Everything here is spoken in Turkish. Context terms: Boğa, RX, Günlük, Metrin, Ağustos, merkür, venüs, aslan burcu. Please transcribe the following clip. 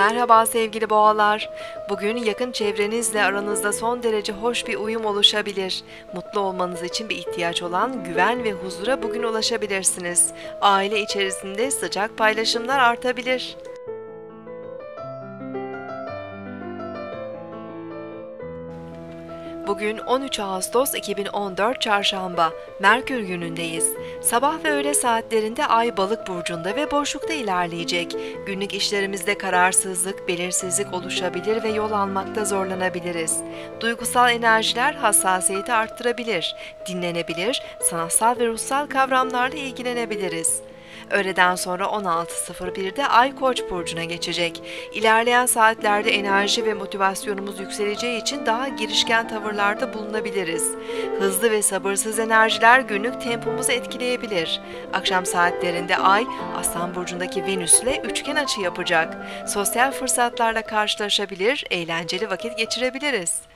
Merhaba sevgili boğalar. Bugün yakın çevrenizle aranızda son derece hoş bir uyum oluşabilir. Mutlu olmanız için bir ihtiyaç olan güven ve huzura bugün ulaşabilirsiniz. Aile içerisinde sıcak paylaşımlar artabilir. Bugün 13 Ağustos 2014 Çarşamba, Merkür günündeyiz. Sabah ve öğle saatlerinde Ay Balık burcunda ve boşlukta ilerleyecek. Günlük işlerimizde kararsızlık, belirsizlik oluşabilir ve yol almakta zorlanabiliriz. Duygusal enerjiler hassasiyeti arttırabilir, dinlenebilir, sanatsal ve ruhsal kavramlarla ilgilenebiliriz. Öğleden sonra 16:01'de Ay Koç burcuna geçecek. İlerleyen saatlerde enerji ve motivasyonumuz yükseleceği için daha girişken tavırlarda bulunabiliriz. Hızlı ve sabırsız enerjiler günlük tempomuzu etkileyebilir. Akşam saatlerinde Ay, Aslan burcundaki Venüs'le üçgen açı yapacak. Sosyal fırsatlarla karşılaşabilir, eğlenceli vakit geçirebiliriz.